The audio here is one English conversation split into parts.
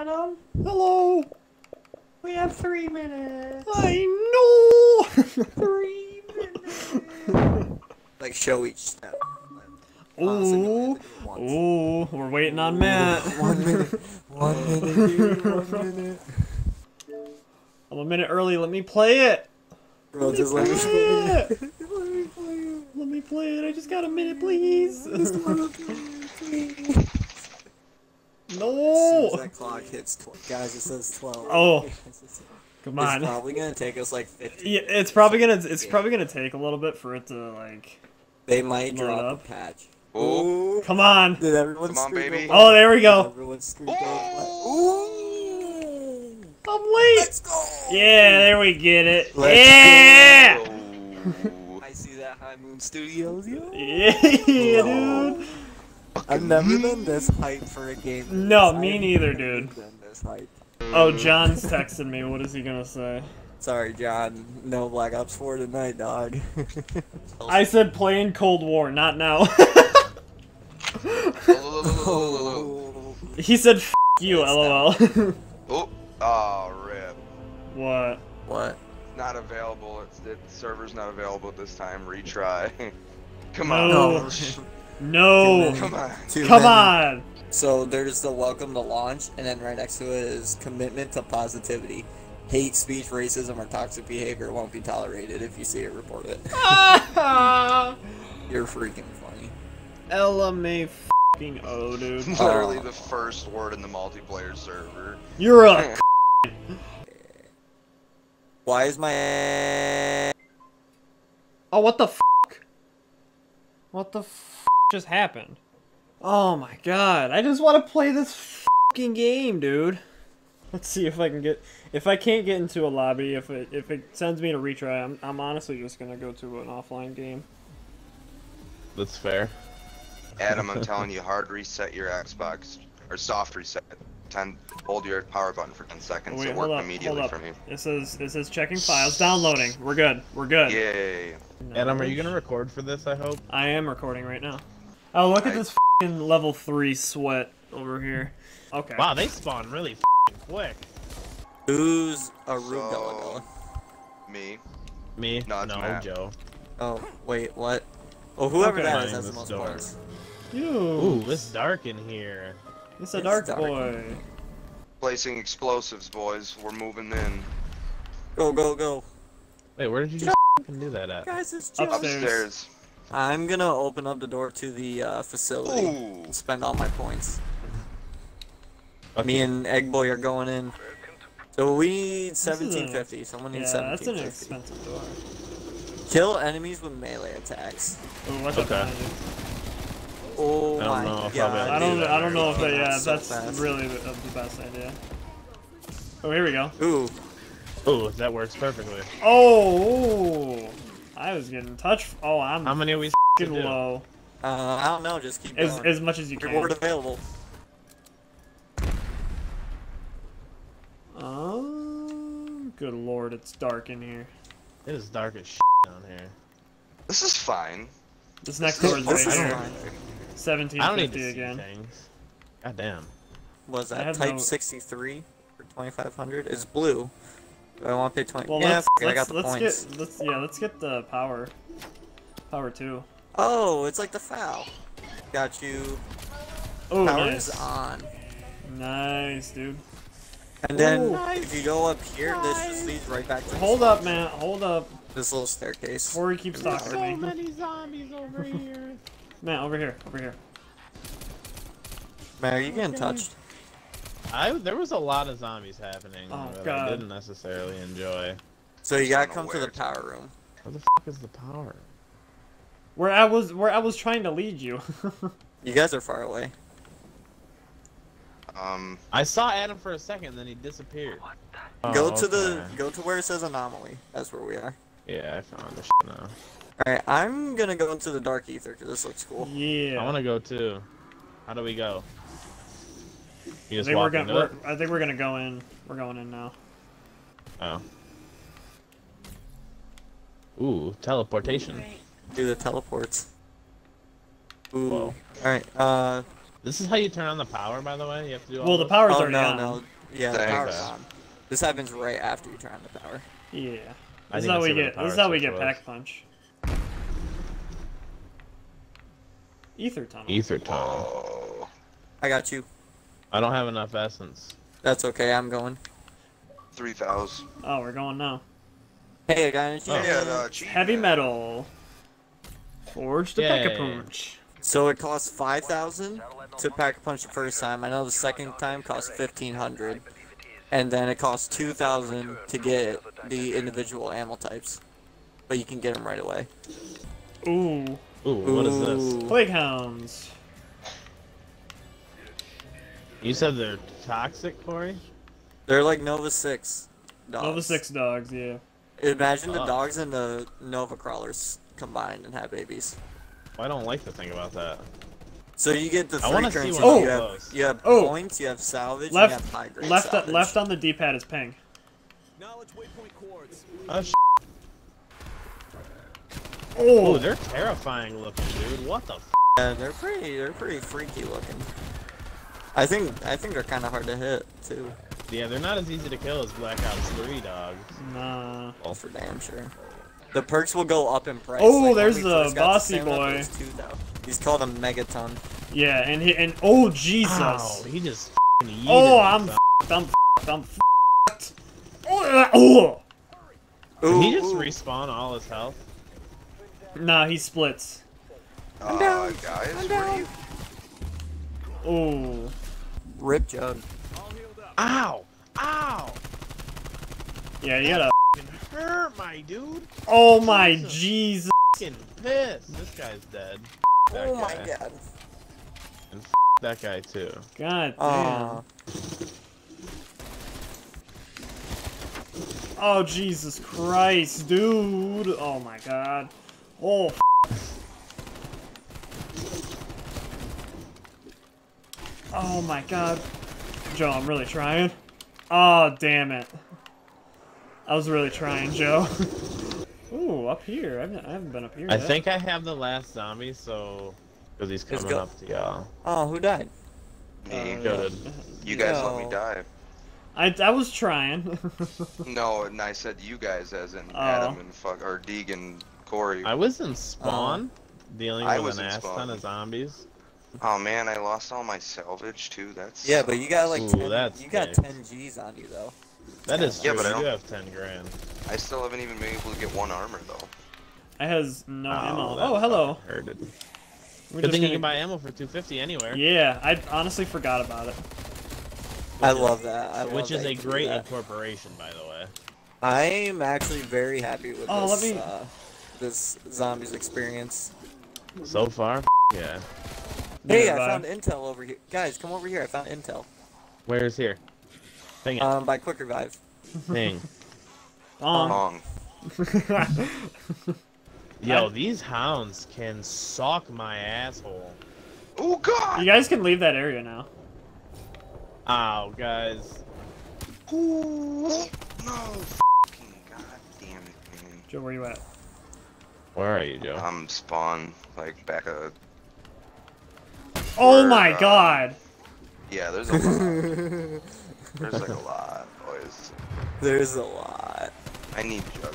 Adam. Hello. We have 3 minutes. I know. 3 minutes. Like, show each step. Oh, oh, we're waiting on Matt. 1 minute. 1 minute. Dude, 1 minute. I'm a minute early. Let me play it. Let me play it. I just got a minute, please. No. As soon as that clock hits, guys, it says 12. Oh, come on. It's probably gonna take us like 50. Yeah, it's probably gonna. It's probably gonna take a little bit for it to like. They might drop a patch. Oh, come on. Did everyone come on, baby. Oh, there we go. Ooh. I'm late. Let's go. Yeah, there we get it. Let's go. I see that High Moon Studios. Yo. Yeah, dude. I've never been this hyped for a game. No, me neither, dude. Oh, John's texting me. What is he gonna say? Sorry, John. No Black Ops 4 tonight, dog. I said playing Cold War, not now. He said f*** you, lol. Oh, rip. What? What? Not available. The server's not available this time. Retry. Come on. No. No. Come on. Come on. So there's the welcome to launch, and then right next to it is commitment to positivity. Hate speech, racism, or toxic behavior won't be tolerated. If you see it, report it. You're freaking funny. LMA f***ing O, dude. Literally the first word in the multiplayer server. You're a Why is my... Oh, what the f***? What the f*** just happened? Oh my god, I just want to play this f***ing game, dude. Let's see if I can get. If I can't get into a lobby, if it sends me to retry, I'm honestly just gonna go to an offline game. That's fair. Adam, I'm telling you, hard reset your Xbox or soft reset. Hold your power button for 10 seconds. Wait, it worked immediately for me. It says checking files, downloading. We're good. We're good. Yay. No, Adam, are you gonna record for this? I hope. I am recording right now. Oh, look at this f***ing level 3 sweat over here. Okay. Wow, they spawn really quick. Who's a Rubella? Me. No, Joe. Oh, wait, what? Oh, whoever that is has the most points. Ooh, it's dark in here. It's a dark boy. Placing explosives, boys. We're moving in. Go, go, go. Wait, where did you just do that at? Guys, it's upstairs. I'm gonna open up the door to the facility. Ooh. And spend all my points. Okay. Me and Egg Boy are going in. So we need 1750. Someone needs 1750. Yeah, that's an expensive door. Kill enemies with melee attacks. Ooh, what's okay. Oh my god. I don't know if that, yeah, so that's fast. Really the best idea. Oh, here we go. Ooh. Ooh, that works perfectly. Oh, I was getting touched. Oh, I'm how many are we low. I don't know, just keep going. As much as you can. Reward available. Good lord, it's dark in here. It is dark as shit down here. This is fine. This next door is right here. 1750 again. Things. God damn. Was that type 63 for 2500? It's blue. Do I want to pay 20? Well, yeah, I got the points. Let's get the power. Power 2. Oh, it's like the foul. Got you. Oh, nice. Power's on. Nice, dude. And then, if you go up here, this just leads right back to Hold up, man. Hold up. This little staircase. Corey keeps talking to me. There's so many zombies over here. Matt, over here. Over here. Matt, are you getting touched? There was a lot of zombies happening that I didn't necessarily enjoy. So you gotta come to the power room. Where the f*** is the power? Where I was trying to lead you. You guys are far away. I saw Adam for a second, then he disappeared. What the... Go to where it says anomaly. That's where we are. Yeah, I found the shit now. Alright, I'm gonna go into the Dark Aether, because this looks cool. Yeah. I wanna go too. How do we go? You just walk into it? I think we're gonna go in. We're going in now. Oh. Ooh, teleportation. Do the teleports. Ooh. Alright, This is how you turn on the power, by the way? You have to do all well, the power's already on. No. Yeah, the power's on. This happens right after you turn on the power. Yeah. This is how we get pack punch. Ether tunnel. Ether tunnel. Whoa. I got you. I don't have enough essence. That's okay, I'm going. 3,000. Oh, we're going now. Hey, I got energy. Oh. Yeah, heavy metal. Forged to pack a punch. So it costs 5,000 to pack a punch the first time. I know the second time costs 1,500. And then it costs 2,000 to get the individual ammo types. But you can get them right away. Ooh. Ooh, what is this? Plaguehounds. You said they're toxic, Corey? They're like Nova 6 dogs. Nova 6 dogs, yeah. Imagine the dogs and the Nova crawlers combined and have babies. Well, I don't like to think about that. So you get the three currencies. You have points, you have salvage, and you have high grade salvage. Left on the D-pad is ping. Knowledge waypoint cords. Oh, sh**. Oh, they're terrifying looking, dude. What the f***? Yeah, they're pretty freaky looking. I think they're kind of hard to hit, too. Yeah, they're not as easy to kill as Black Ops 3 dogs. Nah. Well, for damn sure. The perks will go up in price. Oh, like, there's the bossy boy. He's called a Megaton. Yeah, and oh, Jesus. Oh, he just f***ing yeeted. Oh, I'm f***ed. Oh, did he just respawn all his health? Nah, he splits. I'm down. Guys, I'm down. Oh. Rip Jug. Ow! Ow! Yeah, you gotta hurt my dude. Oh my Jesus. Fucking piss. This guy's dead. Oh my god. And that guy too. God damn. Oh Jesus Christ, dude. Oh my god. Oh f***. Oh my god. Joe, I'm really trying. Oh, damn it. I was really trying, Joe. Ooh, up here. I haven't been up here yet. I think I have the last zombie, so... Because he's coming up to y'all. Oh, who died? Me. Good. You guys let me die. I was trying. No, and I said you guys, as in Adam and or Deeg and Corey. I was in spawn, dealing with an ass ton of zombies. Oh man, I lost all my salvage too. That's but you got like 10 G's on you though. That is true. Yeah, but I do have 10 grand. I still haven't even been able to get one armor though. I has no ammo. Oh hello. Good thing you can buy ammo for $2.50 anywhere. Yeah, I honestly forgot about it. I love that. Which is a great incorporation, by the way. I am actually very happy with this zombies experience. So far, yeah. Hey, I found intel over here. Guys, come over here. I found intel. Where is here? Hang it. By Quick Revive. Dang. Long. Yo, these hounds can sock my asshole. Oh, God! You guys can leave that area now. Ow, guys. Ooh. No, f***ing God damn it, man. Joe, where you at? Where are you, Joe? I'm spawn, like, back of... Oh my god! Yeah, there's a lot. There's like a lot, boys. There's a lot. I need Jug.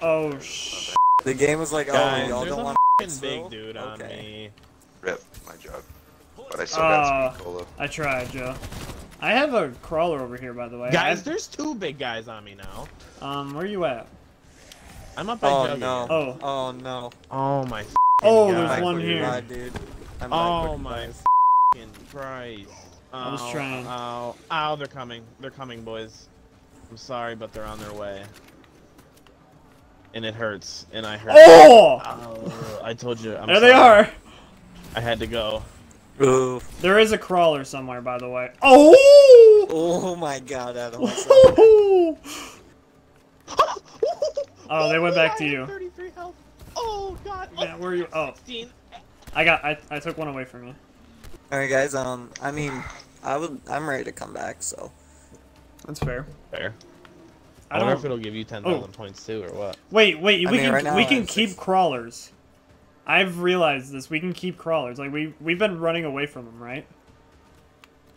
Oh shit! The game was like, guys, oh, y'all don't want to big dude on me. Rip my Jug. But I still got some cola. I tried, Joe. I have a crawler over here, by the way. Guys, there's two big guys on me now. Where you at? I'm up by Jug. No. Oh. Oh no. Oh my. Oh, there's one here. God, dude. Oh my f***ing Christ. I was trying. Ow, they're coming. They're coming, boys. I'm sorry, but they're on their way. And it hurts. And I hurt. Oh! I told you. I'm there sorry. They are. I had to go. Oof. There is a crawler somewhere, by the way. Oh! Oh my god, Adam. Oh, they went back to you. 33 health. Oh god. Man, where are you? Oh. 16. I took one away from you. Alright guys, I mean, I'm ready to come back, so. That's fair. Fair. I don't know if it'll give you 10,000 points too, or what. Wait, we can keep crawlers. I've realized this. We can keep crawlers. Like, we've been running away from them, right?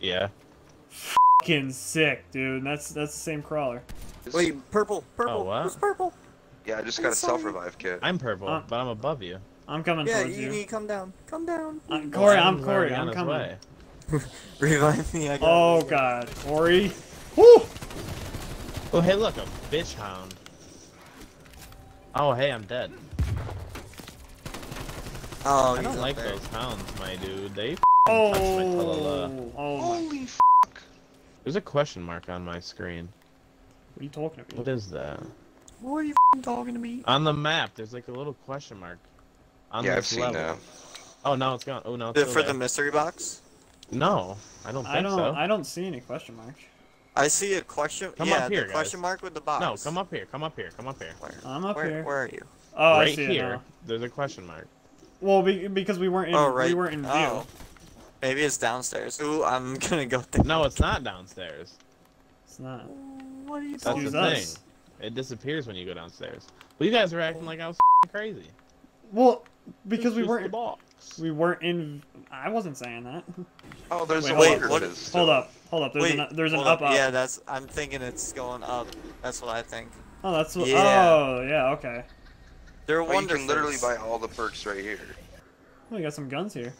Yeah. Fucking sick, dude. That's the same crawler. Wait, purple. Purple. Oh, wow. It's purple. Yeah, I just got a self-revive kit. I'm purple, but I'm above you. I'm coming towards you. Yeah, you need to come down. Come down. Corey, I'm Corey. I'm coming. Revive me. I got God. Corey. Woo! Oh, hey, look. A bitch hound. Oh, hey, I'm dead. Oh, I don't like those hounds, my dude. They f***ing touched my talala. Oh, holy f***. There's a question mark on my screen. What are you talking about? What is that? What are you f***ing talking to me? On the map, there's like a little question mark. On this level. I've seen that. Oh, no, it's gone. Oh, no, it's still there. The mystery box? No, I don't think so. I don't see any question mark. I see a question. Come up here, guys. Question mark with the box. No, come up here. Come up here. Come up here. Where? I'm up here. Where are you? Oh, right here. There's a question mark. Well, because we weren't in, we weren't in view. Oh. Maybe it's downstairs. Ooh, I'm gonna go there. No, it's not downstairs. It's not. What are you talking about? That's the thing. It disappears when you go downstairs. Well, you guys were acting like I was crazy. Well, because we weren't. We weren't in. I wasn't saying that. Oh, there's Wait, hold up. There's an up. Yeah, that's. I'm thinking it's going up. That's what I think. Oh, that's what. Yeah. Oh, yeah. Okay. They're wonderful. You can literally buy all the perks right here. Oh, we got some guns here.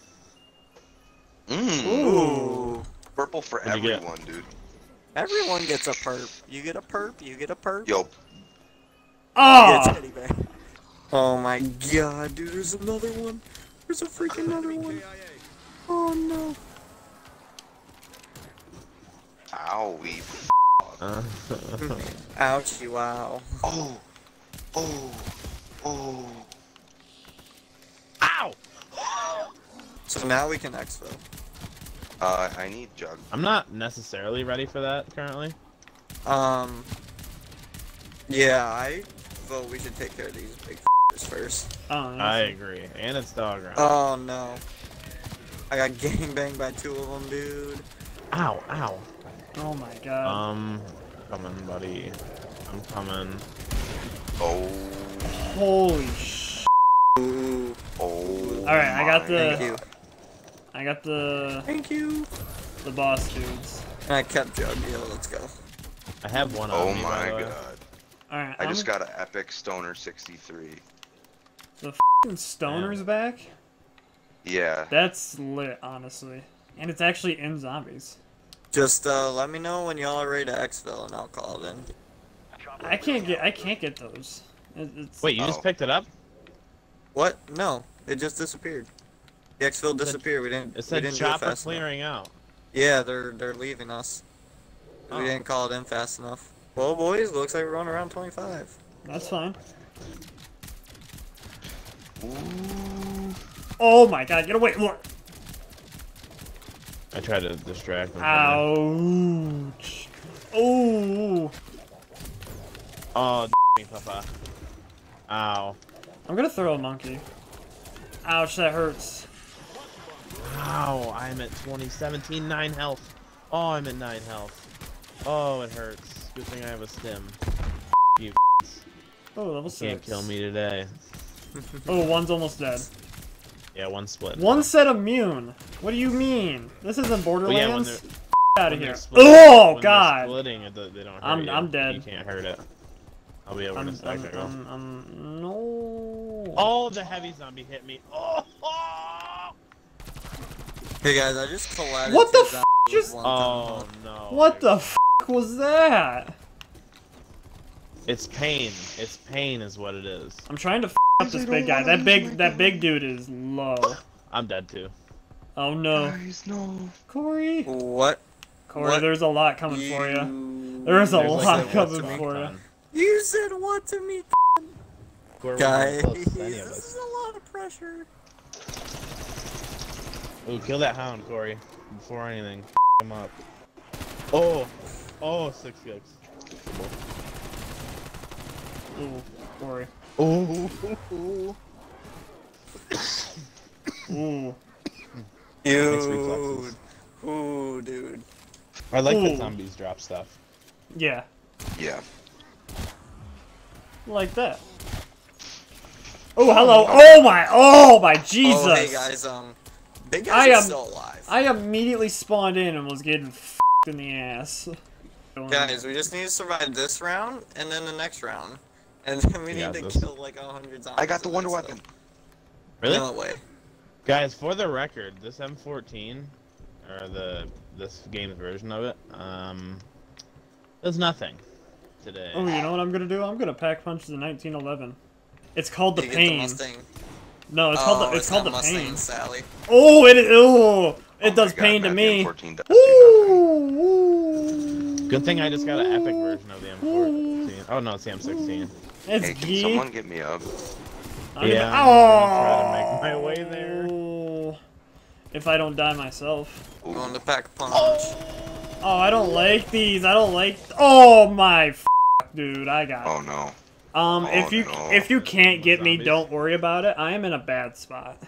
Mm. Ooh. Purple for everyone, dude. Everyone gets a perp. You get a perp. You get a perp. Yo. Oh. Oh my god, dude! There's another one. There's a freaking another one. Oh no. Owie. Ouchie wow. Oh. Oh. Oh. Ow! So now we can exfil. I need jug. I'm not necessarily ready for that currently. Yeah, I vote we should take care of these big f***ers first. Oh, I agree. And it's dog round. Oh no. I got gangbanged by two of them, dude. Ow, ow. Oh my god. Coming, buddy. I'm coming. Oh. Holy sh! Oh. All right, I got the. Thank you. I got the. Thank you. The boss dudes. And I kept Jug. Yeah, let's go. I have one. Oh on my god! All right. I just got an epic Stoner 63. The f***ing Stoner's back. Yeah. That's lit, honestly, and it's actually in zombies. Just let me know when y'all are ready to exfil, and I'll call it in. I can't get those. It's... Wait, you just picked it up? What? No, it just disappeared. The exfil disappeared. We didn't. It said chopper clearing out. Yeah, they're leaving us. Oh. We didn't call it in fast enough. Well, boys, looks like we're going around 25. That's fine. Ooh. Oh my god! Get away! Look. I tried to distract him. Ouch! Oh! Oh, me, Papa. Ow. I'm gonna throw a monkey. Ouch, that hurts. Ow, I'm at 17, 9 health. Oh, I'm at 9 health. Oh, it hurts. Good thing I have a stim. You Oh, level 6. Can't kill me today. Oh, one's almost dead. Yeah, one split. One set immune. What do you mean? This isn't Borderlands? Well, yeah, out of here. Splitting, oh, God. Splitting, they don't hurt you. I'm dead. You can't hurt it. I'll be able to stack that girl. No. Oh, the heavy zombie hit me. Oh! Hey guys, I just collided. What the f? Just. Oh no. What the f was that? It's pain. It's pain, is what it is. I'm trying to f up this big guy. That big dude is low. I'm dead too. Oh no. Guys, no. Corey. What? Corey, what? There's a lot coming for you. There's a lot coming for you. You said what to me, guys? This is a lot of pressure. Ooh, kill that hound, Corey. Before anything, him up. Oh, oh, 6 kicks. Ooh, Corey. Ooh, ooh, ooh. Dude. Ooh, dude. I like the zombies drop stuff. Yeah. Yeah. Like that. Oh, hello. Oh my Jesus. Oh, hey guys, Big guy is still alive. I immediately spawned in and was getting f***ed in the ass. Guys, we just need to survive this round and then the next round. And then we need to kill like 100 zombies. I got the wonder weapon. Really? No way. Guys, for the record, this M14, or this game's version of it, does nothing today. Oh, you know what I'm gonna do? I'm gonna pack punch the 1911. It's called the Pain. No, it's called the Pain. Sally. Oh, it is. Oh, it does pain to me. Good thing I just got an epic version of the M14. Oh no, it's the M16. It's geek. Someone get me up. Yeah. I'm gonna try to make my way there. If I don't die myself. Going to pack punch. Oh, I don't like these. I don't like. Oh my, dude! I got. Oh no. If you can't get me, don't worry about it. I am in a bad spot.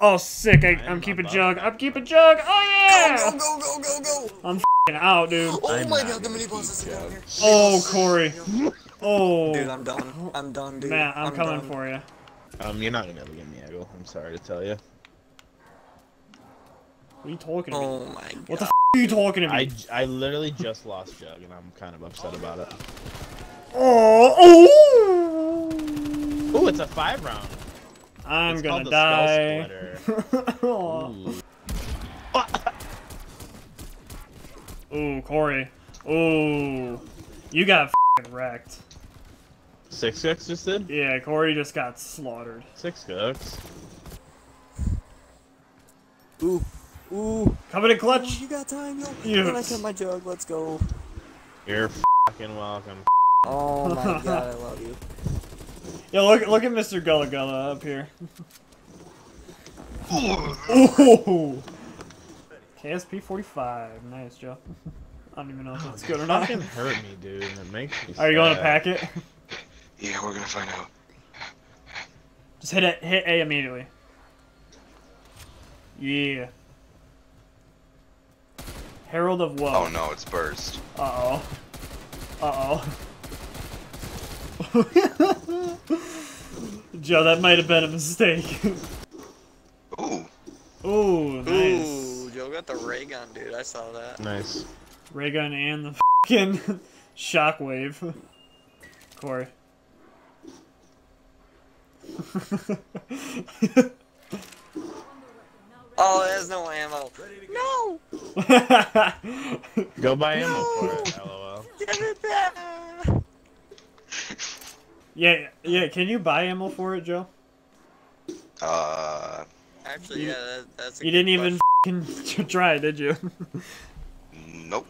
Oh sick! I'm keeping jug. I'm keeping jug. Oh yeah! Go! I'm f***ing out, dude. Oh my god, the mini bosses are down here. Oh Corey. Oh. Dude, I'm done. I'm done, dude. Matt, I'm coming for you. You're not gonna be able to get me, Eagle. I'm sorry to tell you. What are you talking about? Oh my god. What the f*** are you talking about? I literally just lost Jug and I'm kind of upset about it. Oh! Ooh, it's a 5-round. I'm gonna die. Oh. Ooh, Corey. Ooh. You got f***ing wrecked. 6 cooks just did? Yeah, Corey just got slaughtered. 6 cooks. Ooh. Ooh. Coming in clutch. Oh, you got time, yo. Yes. I took my jug, let's go. You're f***ing welcome. Oh my god, I love you. Yo, look at Mr. Gullah Gullah up here. Ooh. KSP-45. Nice, Joe. I don't even know if that's good or not. It fucking hurt me, dude. It makes me sad. Are you going to pack it? Yeah, we're gonna find out. Just hit it. Hit A immediately. Yeah. Herald of Woe. Oh no, it's burst. Uh oh. Joe, that might have been a mistake. Ooh. Ooh, nice. Ooh, Joe got the Ray Gun, dude. I saw that. Nice. Ray Gun and the fucking shockwave. Corey. Oh, there's no ammo. No! Go buy ammo for it, lol. Give it back! Yeah, can you buy ammo for it, Joe? Actually, yeah, that's a You didn't question. Even f***ing try, did you? Nope.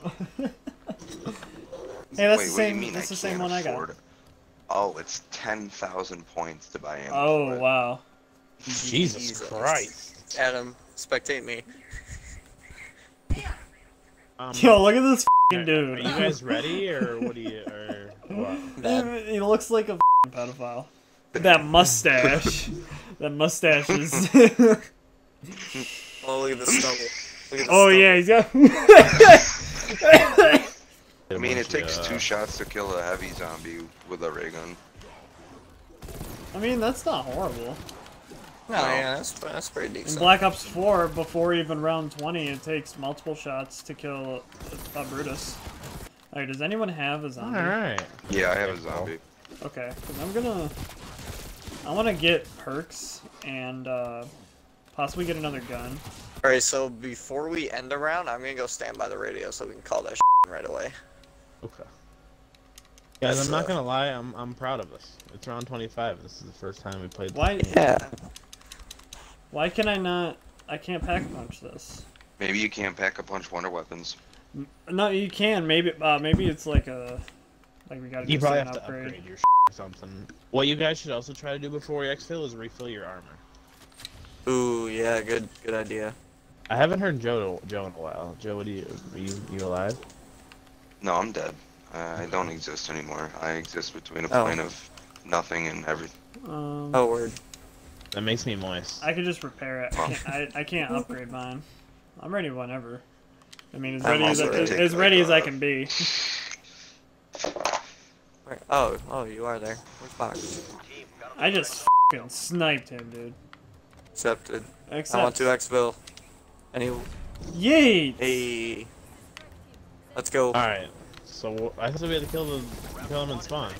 Hey, that's the same one I got. Oh, it's 10,000 points to buy ammo. Oh, wow. Jesus Christ. Adam, spectate me. Yo, look at this f***ing dude. Are you guys ready, or what do you, or what? He looks like a f***ing pedophile. That mustache. That mustache is... Oh, look at the stubble. Look at the stubble. Yeah, he's got... I mean, it takes 2 shots to kill a heavy zombie with a ray gun. I mean, that's not horrible. No, yeah, that's pretty decent. In Black Ops 4, before even round 20, it takes multiple shots to kill a Brutus. Alright, does anyone have a zombie? Alright. Yeah, I have a zombie. Okay, because I want to get perks and possibly get another gun. Alright, so before we end the round, I'm going to go stand by the radio so we can call that shit right away. Okay. Guys, I'm not gonna lie, I'm proud of us. It's round 25. This is the first time we played. Why can I not? I can't pack punch this. Maybe you can't pack a punch wonder weapons. No, you can. Maybe maybe it's like a we gotta. You probably have to upgrade your shit or something. What you guys should also try to do before we exfil is refill your armor. Ooh, yeah, good idea. I haven't heard Joe in a while. Joe, what are you alive? No, I'm dead. I don't exist anymore. I exist between a plane of nothing and everything. Oh, word. That makes me moist. I could just repair it. I can't upgrade mine. I'm ready whenever. I mean, as ready as I can be. Where? Oh, oh, you are there. Where's Box? I just f***ing sniped him, dude. Accepted. Accept. I want to exfil. And he... Yay! Hey. Let's go. Alright. So, I thought we had to kill him in spawn.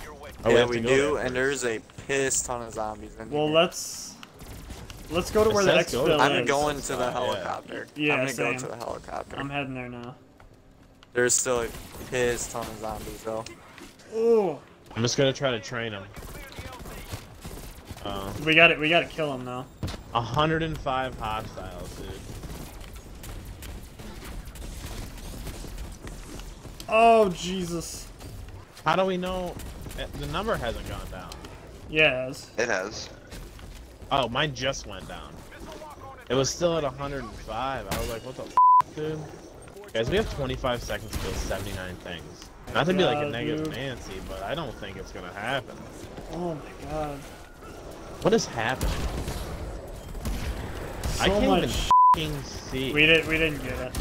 Oh, yeah, we do, and there's a piss ton of zombies in here. Well, let's go to where the exfil is. I'm going to the helicopter. Yeah, I'm gonna go to the helicopter. I'm heading there now. There's still a piss ton of zombies, though. Oh. I'm just gonna try to train him. We gotta kill him, though. 105 hostiles, dude. Oh, Jesus. How do we know? The number hasn't gone down. Yeah, it has. It has. Oh, mine just went down. It was still at 105. I was like, what the f***, dude? Guys, we have 25 seconds to kill 79 things. Not to be like a negative Nancy, but I don't think it's gonna happen. Oh my god. What is happening? So I can't even see. We didn't get it.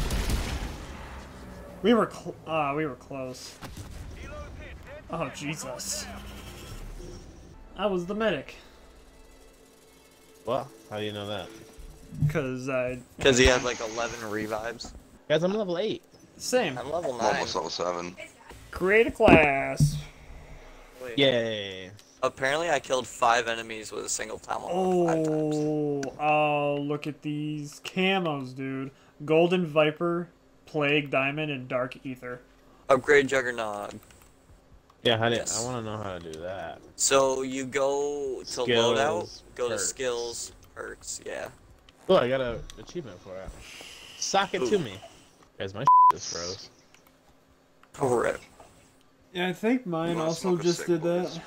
We were close. Oh Jesus! I was the medic. Well, how do you know that? Cause he had like 11 revives. Guys, I'm level 8. Same. I'm level 9. I'm almost level 7. Create a class. Wait. Yay! Apparently, I killed 5 enemies with a single tomahawk 5 times. Oh, look at these camos, dude! Golden Viper, Plague Diamond, and Dark Aether. Upgrade Juggernaut. Yeah, I want to know how to do that. So you go to skills, loadout, go to skills, perks, yeah. Oh, I got an achievement for it. Sock it to me. Guys, my just froze. Correct. Yeah, I think mine also just did that.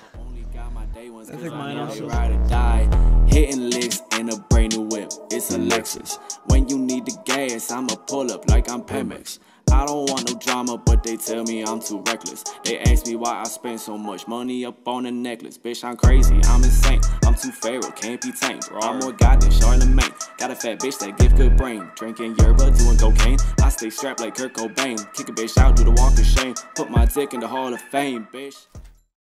I think mine also hitting licks in a brand new whip. It's a Lexus. When you need the gas, I'ma pull up like I'm Pemex. I don't want no drama, but they tell me I'm too reckless. They ask me why I spend so much money up on a necklace. Bitch, I'm crazy, I'm insane. I'm too feral, can't be tamed. Bro, I'm more god than Charlemagne. Got a fat bitch that give good brain. Drinking yerba, doing cocaine. I stay strapped like Kurt Cobain. Kick a bitch out, do the walk of shame. Put my dick in the Hall of Fame, bitch.